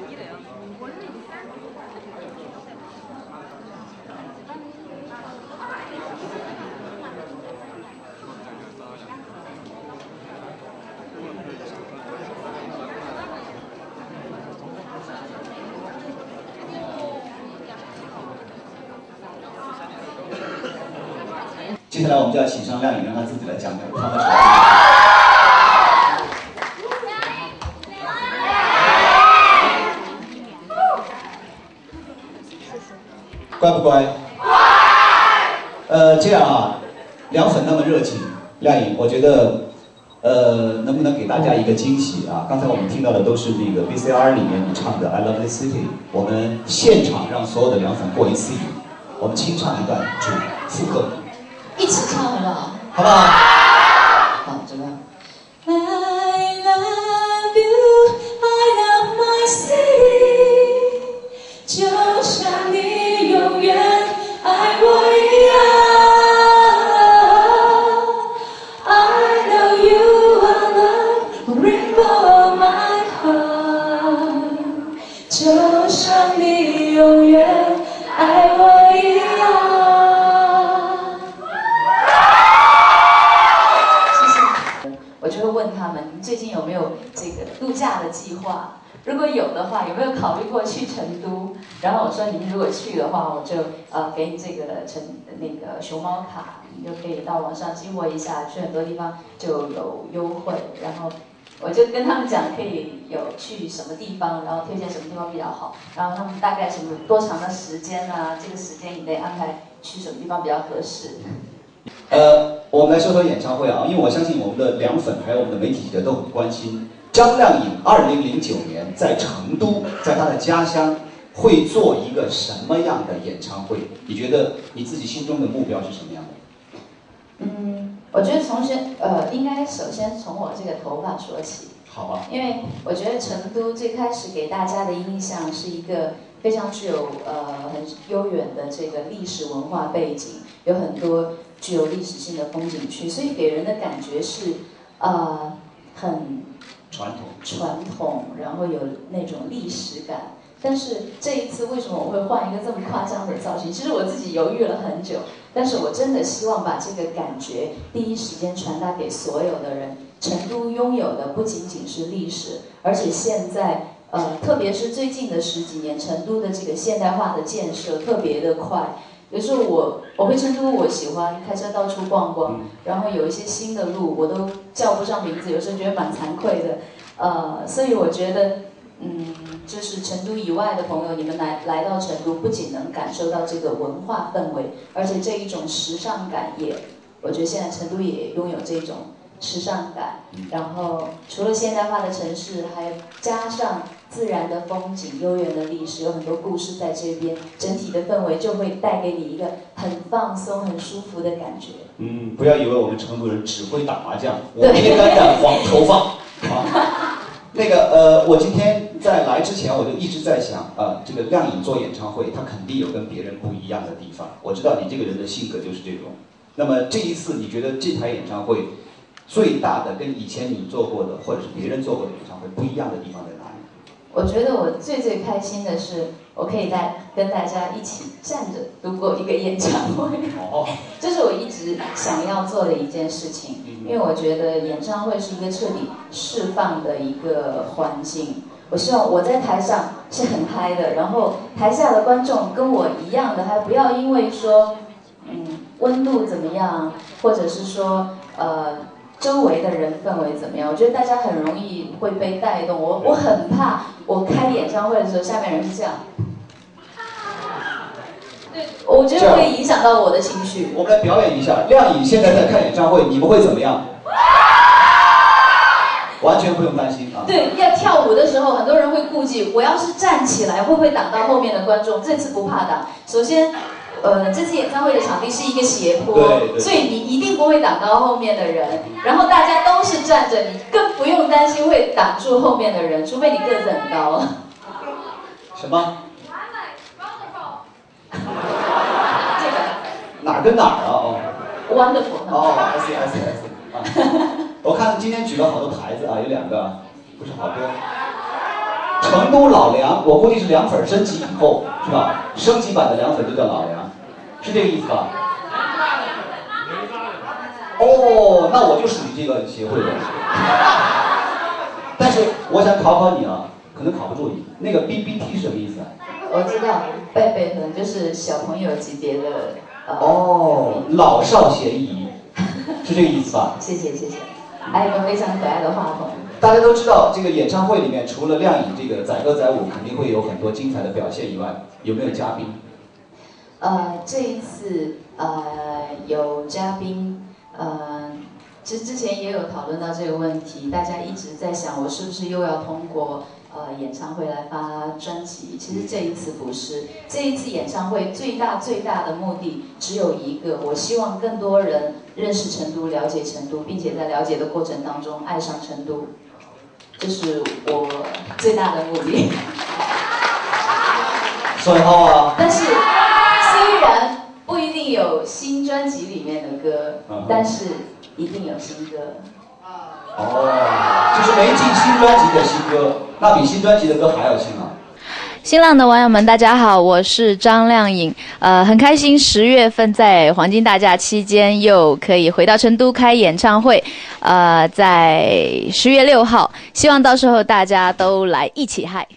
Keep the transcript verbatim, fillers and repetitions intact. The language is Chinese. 接下来我们就要请上亮颖，让他自己来讲讲他的。 乖不乖？乖。呃，这样啊，梁粉那么热情，亮颖，我觉得，呃，能不能给大家一个惊喜啊？刚才我们听到的都是那个 V C R 里面你唱的《I Love This City》，我们现场让所有的梁粉过一次瘾，我们清唱一段主副歌，一起唱好不好？好不好？好，怎么样？ I love you, I love my city， 就像你。 永远爱我一样。I know you are the rainbow of my heart， 就像你永远爱我一样。谢谢。我就会问他们最近有没有这个度假的计划。 如果有的话，有没有考虑过去成都？然后我说，你们如果去的话，我就呃给你这个成那个熊猫卡，你就可以到网上激活一下，去很多地方就有优惠。然后我就跟他们讲，可以有去什么地方，然后推荐什么地方比较好，然后他们大概什么多长的时间啊？这个时间以内安排去什么地方比较合适？呃，我们来说说演唱会啊，因为我相信我们的梁粉还有我们的媒体记者都很关心。 张靓颖二零零九年在成都，在她的家乡，会做一个什么样的演唱会？你觉得你自己心中的目标是什么样的？嗯，我觉得从先呃，应该首先从我这个头发说起。好啊。因为我觉得成都最开始给大家的印象是一个非常具有呃很悠远的这个历史文化背景，有很多具有历史性的风景区，所以给人的感觉是呃很。 传统，传统，然后有那种历史感。但是这一次为什么我会换一个这么夸张的造型？其实我自己犹豫了很久，但是我真的希望把这个感觉第一时间传达给所有的人。成都拥有的不仅仅是历史，而且现在，呃，特别是最近的十几年，成都的这个现代化的建设特别的快。 有时候我我回成都，我喜欢开车到处逛逛，然后有一些新的路我都叫不上名字，有时候觉得蛮惭愧的，呃，所以我觉得，嗯，就是成都以外的朋友，你们来来到成都，不仅能感受到这个文化氛围，而且这一种时尚感也，我觉得现在成都也拥有这种时尚感。然后除了现代化的城市，还加上。 自然的风景、悠远的历史，有很多故事在这边，整体的氛围就会带给你一个很放松、很舒服的感觉。嗯，不要以为我们成都人只会打麻将，我们也敢染黄头发啊！那个呃，我今天在来之前我就一直在想啊、呃，这个亮颖做演唱会，她肯定有跟别人不一样的地方。我知道你这个人的性格就是这种。那么这一次，你觉得这台演唱会最大的跟以前你做过的，或者是别人做过的演唱会不一样的地方在哪？ 我觉得我最最开心的是，我可以带跟大家一起站着度过一个演唱会，这是我一直想要做的一件事情。因为我觉得演唱会是一个彻底释放的一个环境。我希望我在台上是很嗨的，然后台下的观众跟我一样的，还不要因为说，嗯，温度怎么样，或者是说，呃。 周围的人氛围怎么样？我觉得大家很容易会被带动。我我很怕，我开演唱会的时候，下面人是这样。对，我觉得会影响到我的情绪。我们来表演一下，亮颖现在在看演唱会，你们会怎么样？完全不用担心啊。对，要跳舞的时候，很多人会顾忌，我要是站起来，会不会挡到后面的观众？这次不怕挡。首先。 呃，这次演唱会的场地是一个斜坡，对对所以你一定不会挡到后面的人。然后大家都是站着，你更不用担心会挡住后面的人，除非你个子很高。什么？这个哪跟哪儿啊？哦、oh. ，Wonderful。哦 ，I see, I see, I see。我看今天举了好多牌子啊，有两个，不是好多。成都老梁，我估计是凉粉升级以后，是吧？升级版的凉粉就叫老梁，是这个意思吧？哦，那我就属于这个协会的。但是我想考考你啊，可能考不住你。那个 B B T 是什么意思啊？我知道，贝贝可能就是小朋友级别的。呃、哦，老少咸宜，是这个意思吧？谢谢谢谢，还有一个非常可爱的话筒。 大家都知道，这个演唱会里面除了亮颖这个载歌载舞，肯定会有很多精彩的表现以外，有没有嘉宾？呃，这一次呃有嘉宾，呃，其实之前也有讨论到这个问题，大家一直在想我是不是又要通过呃演唱会来发专辑？其实这一次不是，这一次演唱会最大最大的目的只有一个，我希望更多人认识成都，了解成都，并且在了解的过程当中爱上成都。 这是我最大的目的。所以啊，但是虽然不一定有新专辑里面的歌，嗯、但是一定有新歌。哦，就是没进新专辑的新歌，那比新专辑的歌还要新啊。 新浪的网友们，大家好，我是张靓颖，呃，很开心十月份在黄金大假期间又可以回到成都开演唱会，呃，在十月六号，希望到时候大家都来一起嗨。